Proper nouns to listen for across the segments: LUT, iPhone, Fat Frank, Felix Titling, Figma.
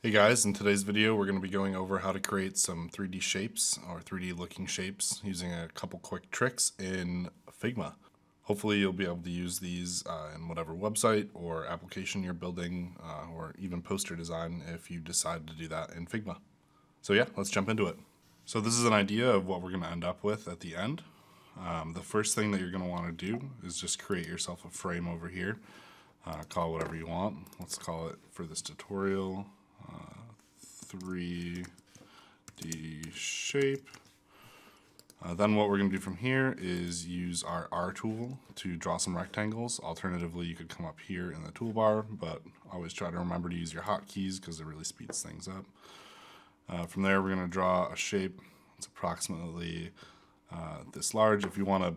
Hey guys, in today's video we're going to be going over how to create some 3D shapes or 3D looking shapes using a couple quick tricks in Figma. Hopefully you'll be able to use these in whatever website or application you're building or even poster design if you decide to do that in Figma. So yeah, let's jump into it. So this is an idea of what we're going to end up with at the end. The first thing that you're going to want to do is just create yourself a frame over here. Call it whatever you want. Let's call it, for this tutorial, 3D shape. Then what we're going to do from here is use our R tool to draw some rectangles. Alternatively, you could come up here in the toolbar, but always try to remember to use your hotkeys because it really speeds things up. From there, we're going to draw a shape. It's approximately this large. If you want to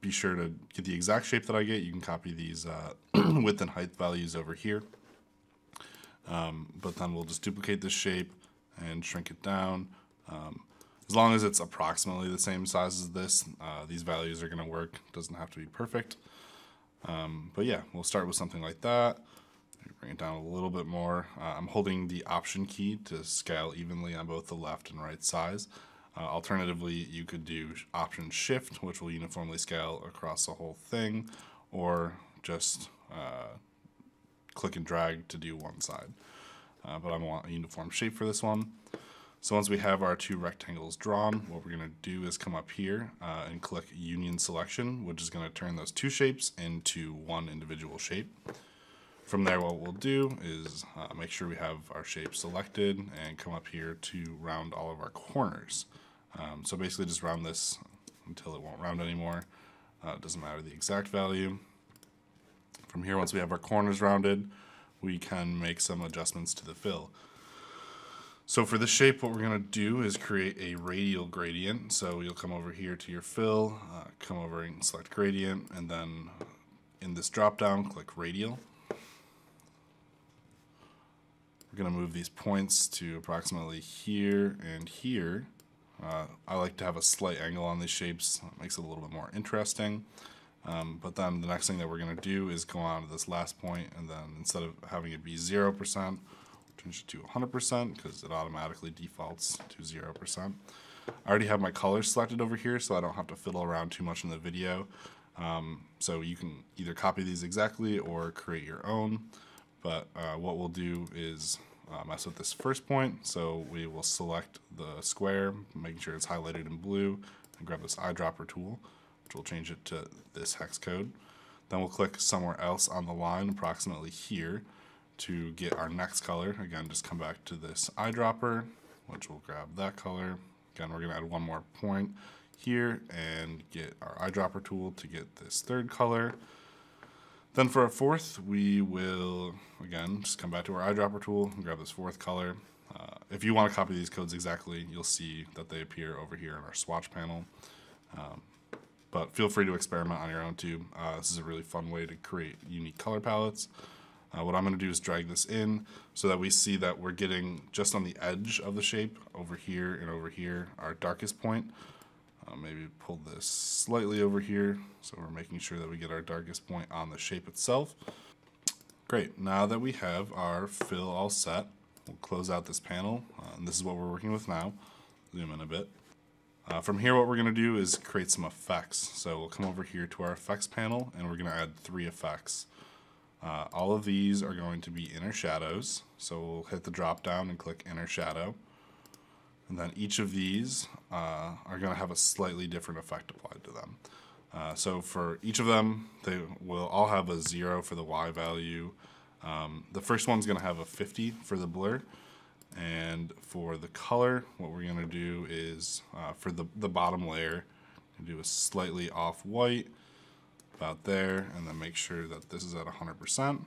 be sure to get the exact shape that I get, you can copy these width and height values over here. But then we'll just duplicate this shape and shrink it down. As long as it's approximately the same size as this, these values are going to work. Doesn't have to be perfect. But yeah, we'll start with something like that. Bring it down a little bit more. I'm holding the Option key to scale evenly on both the left and right size. Alternatively, you could do Option Shift, which will uniformly scale across the whole thing, or just click and drag to do one side, but I want a uniform shape for this one. So once we have our two rectangles drawn, what we're going to do is come up here and click Union Selection, which is going to turn those two shapes into one individual shape. From there, what we'll do is make sure we have our shape selected and come up here to round all of our corners. So basically just round this until it won't round anymore. It doesn't matter the exact value. From here, once we have our corners rounded, we can make some adjustments to the fill. So for this shape, what we're going to do is create a radial gradient. So you'll come over here to your fill, come over and select gradient, and then in this drop down, click radial. We're going to move these points to approximately here and here. I like to have a slight angle on these shapes. It makes it a little bit more interesting. But then the next thing that we're going to do is go on to this last point, and then instead of having it be 0%, change it to 100% because it automatically defaults to 0%. I already have my colors selected over here, so I don't have to fiddle around too much in the video. So you can either copy these exactly or create your own. But what we'll do is mess with this first point. So we will select the square, making sure it's highlighted in blue, and grab this eyedropper tool, which will change it to this hex code. Then we'll click somewhere else on the line, approximately here, to get our next color. Again, just come back to this eyedropper, which will grab that color. Again, we're going to add one more point here and get our eyedropper tool to get this third color. Then for our fourth, we will, again, just come back to our eyedropper tool and grab this fourth color. If you want to copy these codes exactly, you'll see that they appear over here in our swatch panel. But feel free to experiment on your own too. This is a really fun way to create unique color palettes. What I'm going to do is drag this in so that we see that we're getting just on the edge of the shape, over here and over here, our darkest point. Maybe pull this slightly over here, so we're making sure that we get our darkest point on the shape itself. Great, now that we have our fill all set, we'll close out this panel, and this is what we're working with now. Zoom in a bit. From here, what we're going to do is create some effects. So we'll come over here to our effects panel, and we're going to add three effects. All of these are going to be inner shadows. So we'll hit the drop down and click inner shadow. And then each of these are going to have a slightly different effect applied to them. So for each of them, they will all have a 0 for the Y value. The first one's going to have a 50 for the blur. And for the color, what we're going to do is, for the bottom layer, do a slightly off white, about there, and then make sure that this is at 100%. And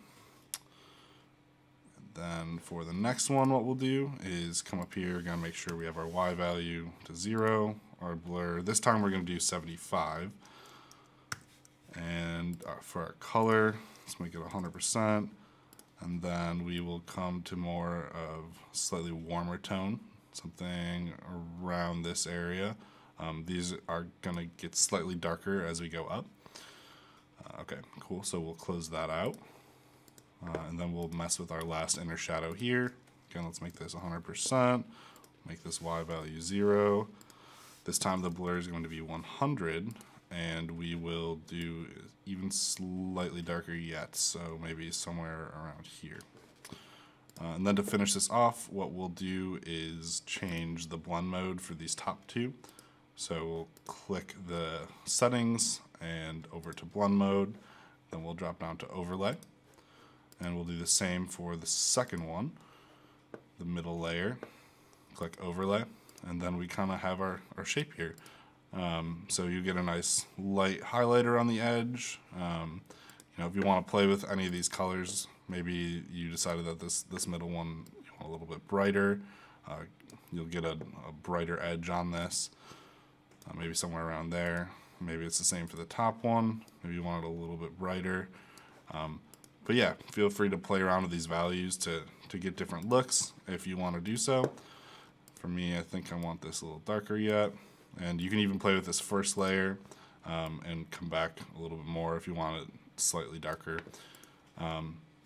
then for the next one, what we'll do is come up here, going to make sure we have our Y value to 0, our blur. This time we're going to do 75. And for our color, let's make it 100%. And then we will come to more of slightly warmer tone, something around this area. These are going to get slightly darker as we go up. Okay, cool. So we'll close that out. And then we'll mess with our last inner shadow here. Again, let's make this 100%. Make this Y value 0. This time the blur is going to be 100, and we will do even slightly darker yet, so maybe somewhere around here. And then to finish this off, what we'll do is change the blend mode for these top two. So we'll click the settings and over to blend mode, then we'll drop down to overlay. And we'll do the same for the second one, the middle layer, click overlay. And then we kind of have our shape here. So you get a nice light highlighter on the edge. You know, if you want to play with any of these colors, maybe you decided that this middle one you want a little bit brighter. You'll get a brighter edge on this, maybe somewhere around there. Maybe it's the same for the top one. Maybe you want it a little bit brighter. But yeah, feel free to play around with these values to get different looks if you want to do so. For me, I think I want this a little darker yet. And you can even play with this first layer and come back a little bit more if you want it slightly darker.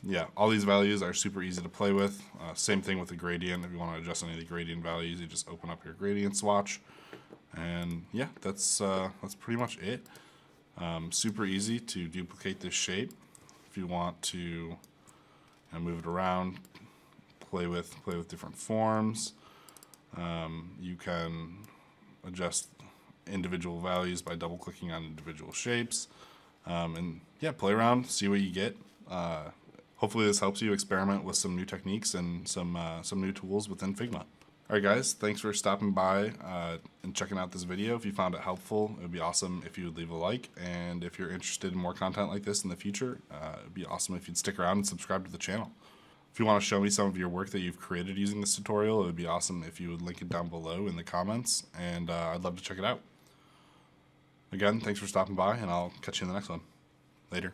Yeah, all these values are super easy to play with. Same thing with the gradient. If you want to adjust any of the gradient values, you just open up your gradient swatch. And yeah, that's pretty much it. Super easy to duplicate this shape. If you want to move it around, play with different forms. You can adjust individual values by double clicking on individual shapes, and yeah, play around, see what you get. Hopefully this helps you experiment with some new techniques and some new tools within Figma. Alright guys, thanks for stopping by and checking out this video. If you found it helpful, it would be awesome if you would leave a like, and if you're interested in more content like this in the future, it would be awesome if you'd stick around and subscribe to the channel. If you want to show me some of your work that you've created using this tutorial, it would be awesome if you would link it down below in the comments, and I'd love to check it out. Again, thanks for stopping by, and I'll catch you in the next one. Later.